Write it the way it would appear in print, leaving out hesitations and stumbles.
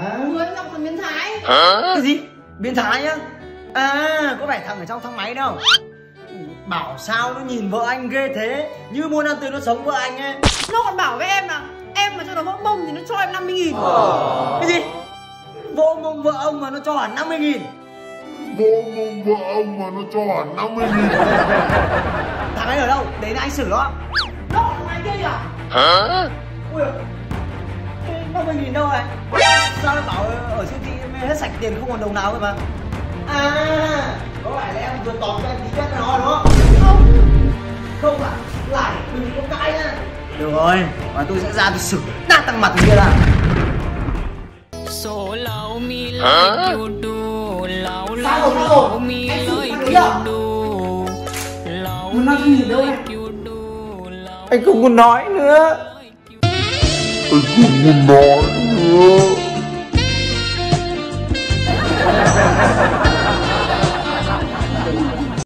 Mưa trong thằng biến thái. Cái gì? Biến thái nhá? À, có vẻ thằng ở trong thang máy đâu. Bảo sao nó nhìn vợ anh ghê thế, như muốn ăn tươi nó sống vợ anh ấy. Nó còn bảo với em là em mà cho nó vỗ mông thì nó cho em 50.000. Cái gì? Vỗ mông vợ ông mà nó cho hẳn 50.000. Vỗ mông vợ ông mà nó cho hẳn 50.000. Thằng ấy ở đâu? Đấy là anh xử nó. Nó ở thằng máy kia à? Hả? Ui, 50.000 đâu này? Sao nó bảo ở siêu thị hết sạch tiền không còn đồng nào rồi mà. À, có phải là em vừa tóm cho anh tí chất nó đúng không? Không, không ạ, lại đừng có cãi nha. Được rồi, và tôi sẽ ra tôi xử đát tăng mặt kia là. Hả? Sao rồi? Anh xử thằng đấy à? Nó nói gì đâu em? Anh không muốn nói nữa.